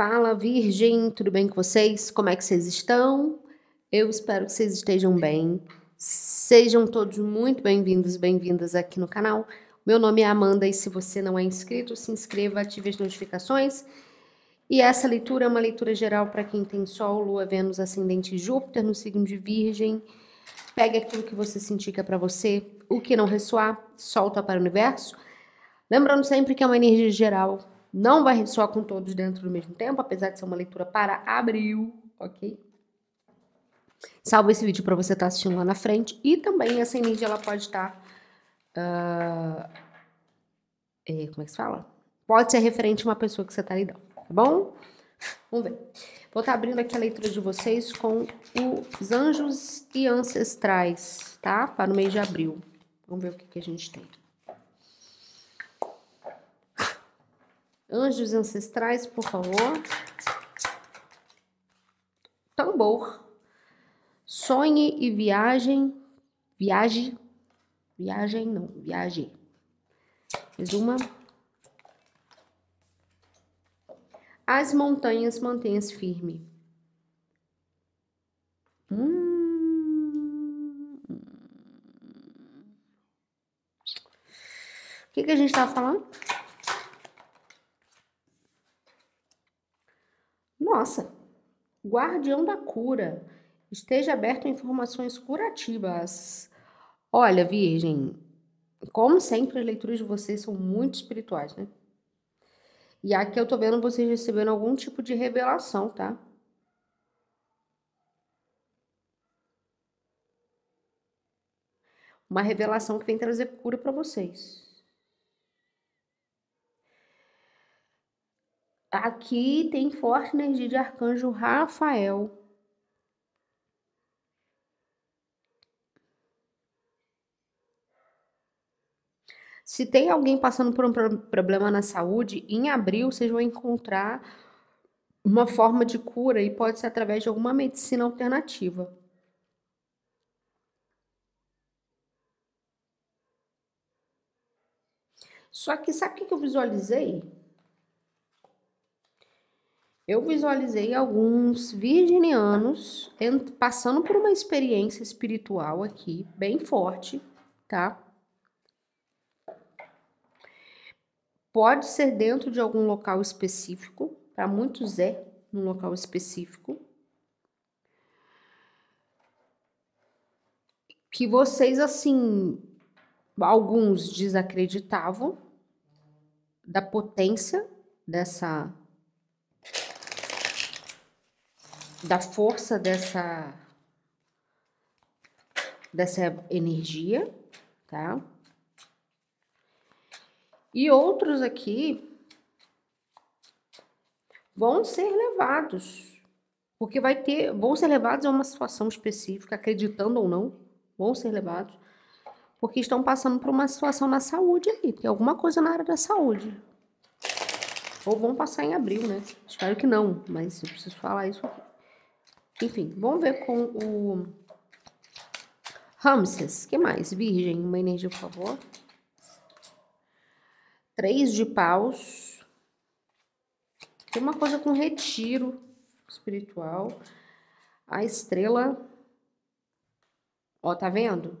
Fala, Virgem, tudo bem com vocês? Como é que vocês estão? Eu espero que vocês estejam bem. Sejam todos muito bem-vindos e bem-vindas aqui no canal. Meu nome é Amanda e se você não é inscrito, se inscreva, ative as notificações. E essa leitura é uma leitura geral para quem tem Sol, Lua, Vênus, Ascendente e Júpiter no signo de Virgem. Pegue aquilo que você sentir que é para você, o que não ressoar, solta para o universo. Lembrando sempre que é uma energia geral. Não vai ressoar com todos dentro do mesmo tempo, apesar de ser uma leitura para abril, ok? Salva esse vídeo para você estar assistindo lá na frente. E também essa energia ela pode estar... como é que se fala? Pode ser referente a uma pessoa que você está lidando, tá bom? Vamos ver. Vou estar abrindo aqui a leitura de vocês com os Anjos e Ancestrais, tá? Para o mês de abril. Vamos ver o que a gente tem. Anjos ancestrais, por favor. Tambor. Sonhe e viagem. Viaje. Viagem não. Viaje. Mais uma. As montanhas mantenham-se firme. O que a gente tava falando? Nossa, guardião da cura, esteja aberto a informações curativas. Olha, Virgem, como sempre, as leituras de vocês são muito espirituais, né? E aqui eu tô vendo vocês recebendo algum tipo de revelação, tá? Uma revelação que vem trazer cura pra vocês. Aqui tem forte energia de Arcanjo Rafael. Se tem alguém passando por um problema na saúde, em abril vocês vão encontrar uma forma de cura e pode ser através de alguma medicina alternativa. Só que sabe o que eu visualizei? Eu visualizei alguns virginianos passando por uma experiência espiritual aqui, bem forte, tá? Pode ser dentro de algum local específico, para muitos é num local específico. Que vocês, assim, alguns desacreditavam da potência dessa... da força dessa energia, tá? E outros aqui vão ser levados, porque vão ser levados a uma situação específica, acreditando ou não, vão ser levados, porque estão passando por uma situação na saúde aí, tem alguma coisa na área da saúde. Ou vão passar em abril, né? Espero que não, mas eu preciso falar isso aqui. Enfim, vamos ver com o Ramsés. Que mais? Virgem, uma energia, por favor. 3 de paus. Tem uma coisa com retiro espiritual. A estrela. Ó, tá vendo?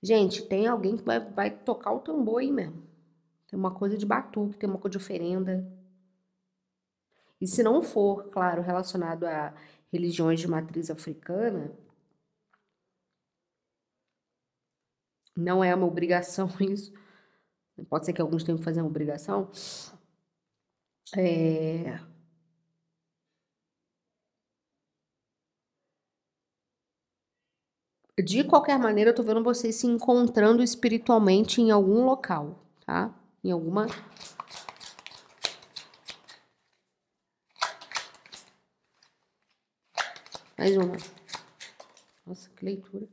Gente, tem alguém que vai tocar o tambor aí mesmo. Tem uma coisa de batuque, tem uma coisa de oferenda. E se não for, claro, relacionado a religiões de matriz africana, não é uma obrigação isso. Pode ser que alguns tenham que fazer uma obrigação. De qualquer maneira, eu tô vendo vocês se encontrando espiritualmente em algum local, tá? Em alguma... Mais uma. Nossa, que leitura.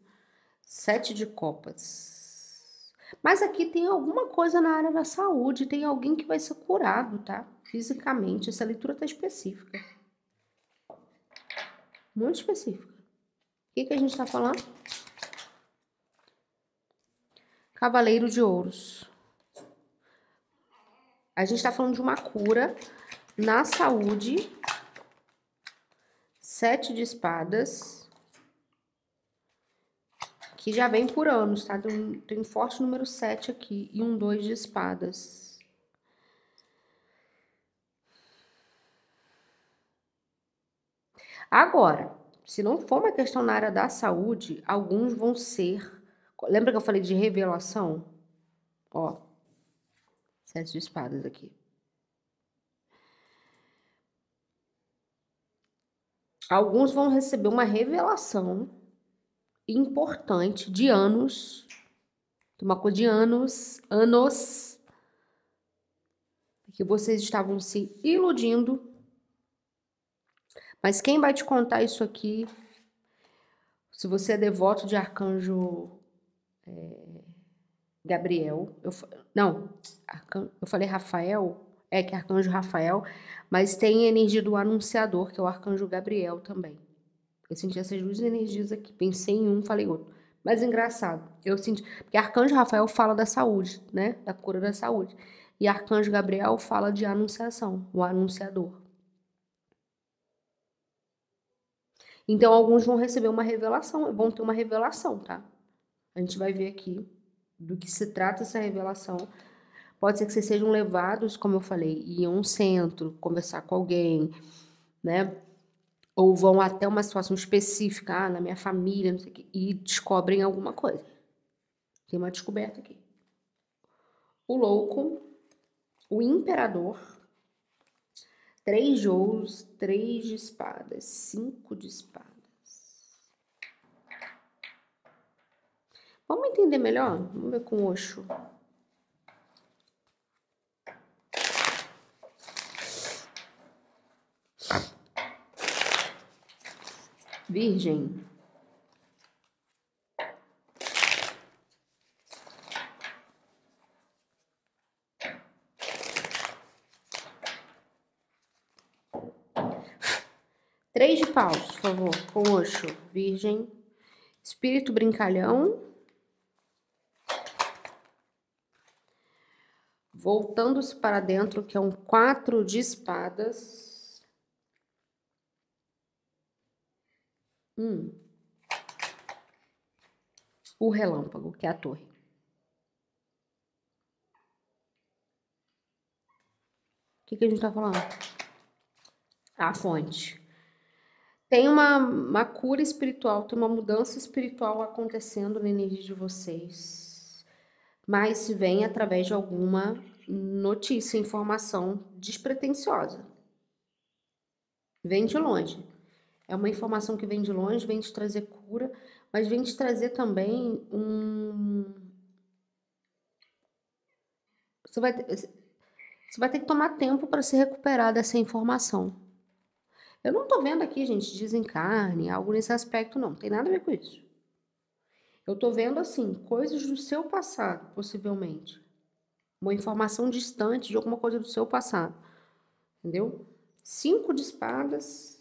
7 de copas. Mas aqui tem alguma coisa na área da saúde. Tem alguém que vai ser curado, tá? Fisicamente. Essa leitura tá específica. Muito específica. O que a gente tá falando? Cavaleiro de Ouros. A gente tá falando de uma cura Na saúde, 7 de espadas, que já vem por anos, tá? Tem um forte número 7 aqui e um 2 de espadas. Agora, se não for uma questão na área da saúde, alguns vão ser... Lembra que eu falei de revelação? Ó, 7 de espadas aqui. Alguns vão receber uma revelação importante de anos. Uma coisa de anos. Que vocês estavam se iludindo. Mas quem vai te contar isso aqui, se você é devoto de Arcanjo Gabriel, eu falei Rafael, é que é Arcanjo Rafael, mas tem a energia do anunciador, que é o Arcanjo Gabriel também. Eu senti essas duas energias aqui, pensei em um, falei outro. Mas engraçado, eu senti, porque Arcanjo Rafael fala da saúde, né, da cura da saúde, e Arcanjo Gabriel fala de anunciação, o anunciador. Então, alguns vão receber uma revelação, vão ter uma revelação, tá? A gente vai ver aqui do que se trata essa revelação. Pode ser que vocês sejam levados, como eu falei, ir a um centro, conversar com alguém, né? Ou vão até uma situação específica, na minha família, não sei o quê, e descobrem alguma coisa. Tem uma descoberta aqui. O louco, o imperador, 3 de ouros, 3 de espadas, 5 de espadas. Vamos entender melhor? Vamos ver com o Oxo. Virgem. Três de paus, por favor, com Oxo. Virgem. Espírito brincalhão. Voltando-se para dentro, que é um 4 de espadas. O relâmpago, que é a torre. O que a gente tá falando? A fonte. Tem uma cura espiritual, tem uma mudança espiritual acontecendo na energia de vocês. Mas vem através de alguma notícia, informação despretensiosa. Vem de longe. É uma informação que vem de longe, vem te trazer cura, mas vem te trazer também Você vai ter que tomar tempo para se recuperar dessa informação. Eu não tô vendo aqui, gente, desencarne, algo nesse aspecto, não. Tem nada a ver com isso. Eu tô vendo, assim, coisas do seu passado, possivelmente. Uma informação distante de alguma coisa do seu passado. Entendeu? 5 de espadas.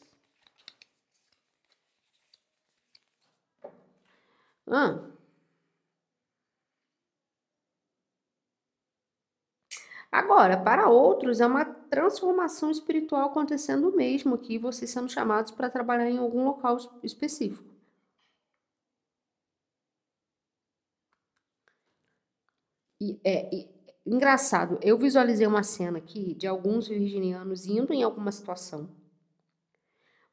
Agora, para outros, é uma transformação espiritual acontecendo mesmo aqui, vocês sendo chamados para trabalhar em algum local específico. E engraçado, eu visualizei uma cena aqui de alguns virginianos indo em alguma situação,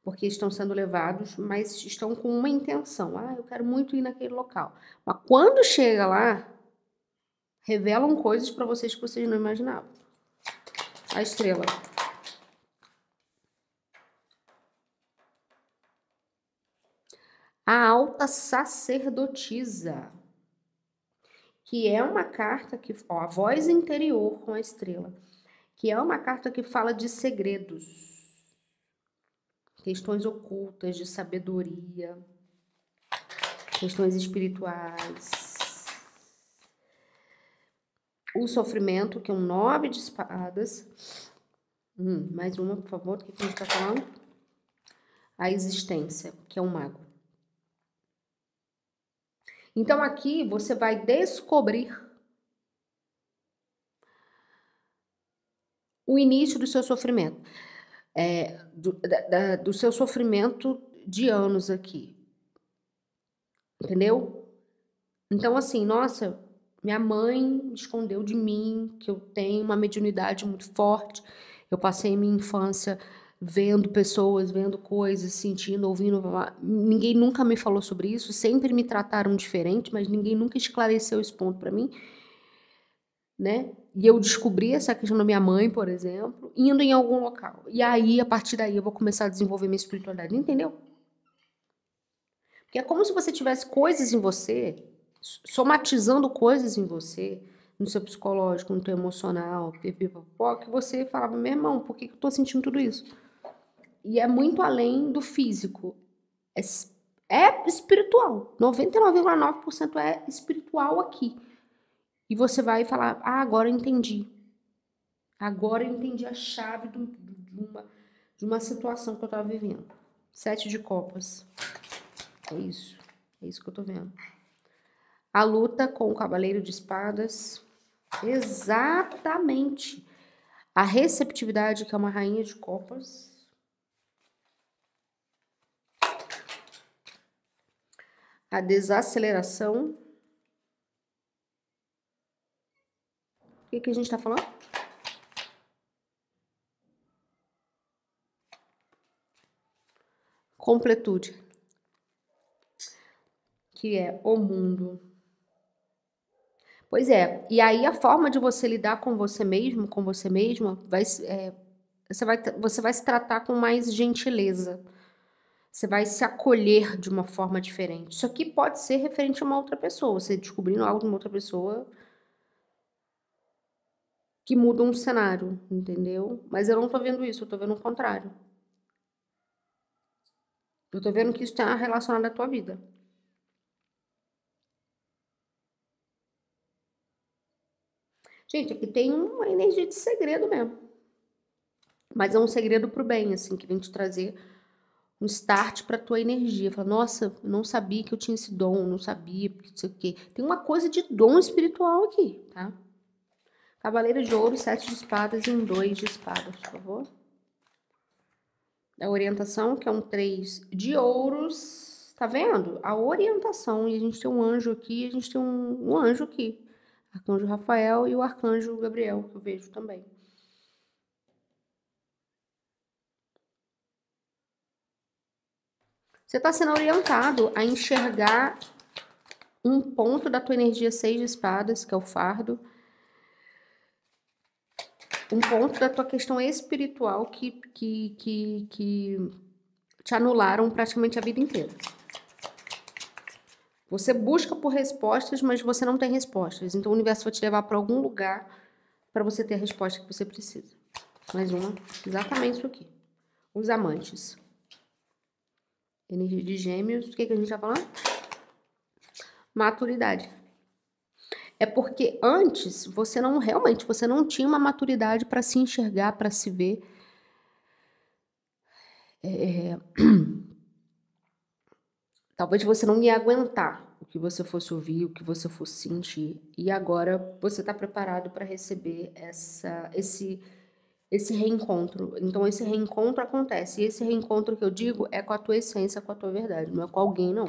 porque estão sendo levados, mas estão com uma intenção. Eu quero muito ir naquele local. Mas quando chega lá, revelam coisas para vocês que vocês não imaginavam. A estrela. A alta sacerdotisa. Que é uma carta que... Ó, a voz interior com a estrela. Que é uma carta que fala de segredos. Questões ocultas de sabedoria. Questões espirituais. O sofrimento, que é um 9 de espadas. Mais uma, por favor, do que a gente tá falando? A existência, que é um mago. Então, aqui você vai descobrir o início do seu sofrimento, do seu sofrimento de anos aqui, entendeu? Então, assim, nossa, minha mãe escondeu de mim que eu tenho uma mediunidade muito forte, eu passei minha infância vendo pessoas, vendo coisas, sentindo, ouvindo, ninguém nunca me falou sobre isso, sempre me trataram diferente, mas ninguém nunca esclareceu esse ponto para mim, né? E eu descobri essa questão da minha mãe, por exemplo, indo em algum local. E aí, a partir daí, eu vou começar a desenvolver minha espiritualidade, entendeu? Porque é como se você tivesse coisas em você, somatizando coisas em você, no seu psicológico, no teu emocional, que você falava, meu irmão, por que eu tô sentindo tudo isso? E é muito além do físico. É espiritual. 99,9% é espiritual aqui. E você vai falar, ah, agora eu entendi. Agora eu entendi a chave de uma situação que eu tava vivendo. 7 de copas. É isso que eu tô vendo. A luta com o cavaleiro de espadas. Exatamente. A receptividade, que é uma rainha de copas. A desaceleração. O que, que a gente tá falando? Completude. Que é o mundo. Pois é, e aí a forma de você lidar com você mesmo, com você mesma, você vai se tratar com mais gentileza. Você vai se acolher de uma forma diferente. Isso aqui pode ser referente a uma outra pessoa, você descobrindo algo de uma outra pessoa que muda um cenário, entendeu? Mas eu não tô vendo isso, eu tô vendo o contrário. Eu tô vendo que isso tá relacionado à tua vida. Gente, aqui tem uma energia de segredo mesmo. Mas é um segredo pro bem, assim, que vem te trazer um start pra tua energia. Fala, nossa, não sabia que eu tinha esse dom, não sabia, não sei o quê. Tem uma coisa de dom espiritual aqui, tá? Cavaleiro de ouro, 7 de espadas e um 2 de espadas, por favor. A orientação, que é um 3 de ouros. Tá vendo? A orientação. E a gente tem um anjo aqui, a gente tem um anjo aqui. Arcanjo Rafael e o Arcanjo Gabriel, que eu vejo também. Você está sendo orientado a enxergar um ponto da tua energia 6 de espadas, que é o fardo. Um ponto da tua questão espiritual que te anularam praticamente a vida inteira. Você busca por respostas, mas você não tem respostas. Então o universo vai te levar para algum lugar para você ter a resposta que você precisa. Mais uma, exatamente isso aqui. Os amantes. Energia de gêmeos. O que, que a gente tá falando? Maturidade. É porque antes você não tinha uma maturidade para se enxergar, para se ver. Talvez você não ia aguentar o que você fosse ouvir, o que você fosse sentir. E agora você está preparado para receber esse reencontro. Então esse reencontro acontece. E esse reencontro que eu digo é com a tua essência, com a tua verdade. Não é com alguém, não.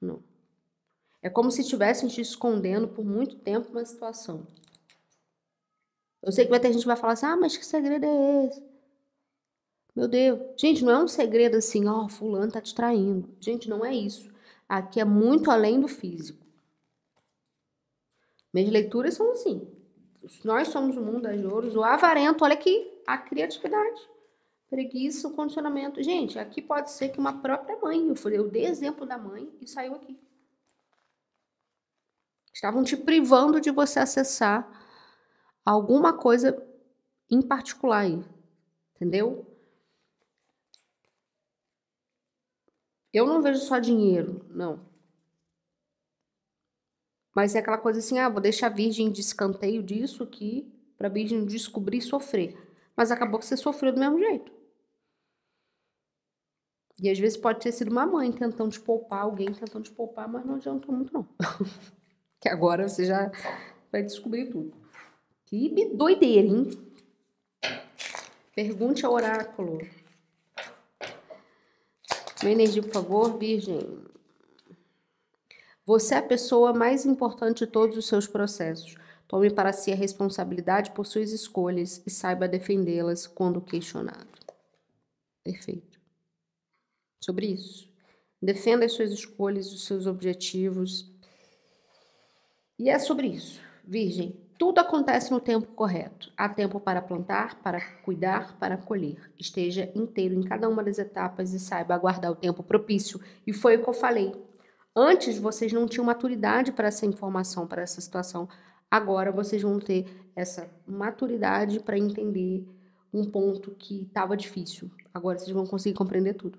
Não. É como se estivessem te escondendo por muito tempo uma situação. Eu sei que vai ter gente que vai falar assim, ah, mas que segredo é esse? Meu Deus, gente, não é um segredo assim, ó, fulano tá te traindo. Gente, não é isso. Aqui é muito além do físico. Minhas leituras são assim. Nós somos o mundo das ouros, o avarento, olha aqui, a criatividade, preguiça, o condicionamento. Gente, aqui pode ser que uma própria mãe, eu dei exemplo da mãe e saiu aqui. Estavam te privando de você acessar alguma coisa em particular aí, entendeu? Eu não vejo só dinheiro, não. Mas é aquela coisa assim, ah, vou deixar a virgem de escanteio disso aqui, pra virgem descobrir e sofrer. Mas acabou que você sofreu do mesmo jeito. E às vezes pode ter sido uma mãe tentando te poupar, alguém tentando te poupar, mas não adiantou muito não. Que agora você já vai descobrir tudo. Que doideira, hein? Pergunte ao oráculo. Minha energia, por favor, Virgem. Você é a pessoa mais importante de todos os seus processos. Tome para si a responsabilidade por suas escolhas e saiba defendê-las quando questionado. Perfeito. Sobre isso. Defenda as suas escolhas, os seus objetivos. E é sobre isso, Virgem. Tudo acontece no tempo correto. Há tempo para plantar, para cuidar, para colher. Esteja inteiro em cada uma das etapas e saiba aguardar o tempo propício. E foi o que eu falei. Antes vocês não tinham maturidade para essa informação, para essa situação. Agora vocês vão ter essa maturidade para entender um ponto que estava difícil. Agora vocês vão conseguir compreender tudo.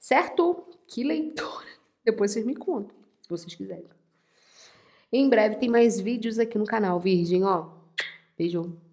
Certo? Que leitura! Depois vocês me contam, se vocês quiserem. Em breve tem mais vídeos aqui no canal, Virgem, ó. Beijo.